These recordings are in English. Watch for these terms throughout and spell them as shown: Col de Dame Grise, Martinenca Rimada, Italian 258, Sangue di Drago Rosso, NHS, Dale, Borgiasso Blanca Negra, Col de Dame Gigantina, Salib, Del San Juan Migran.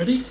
Ready?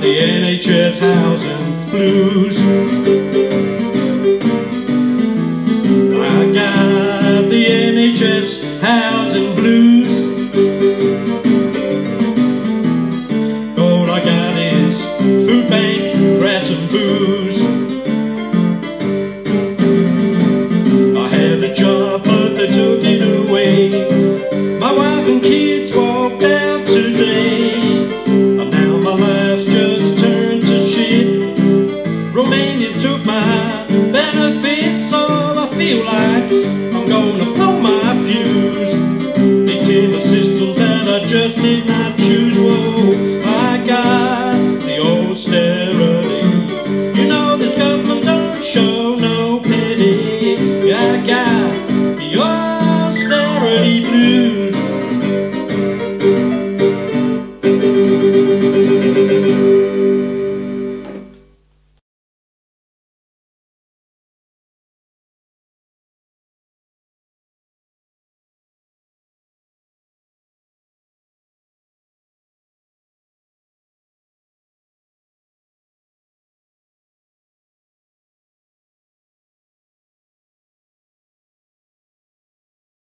The NHS housing blues. I got the NHS housing blues. All I got is food bank, grass and booze. I had a job but they took it away. My wife and kids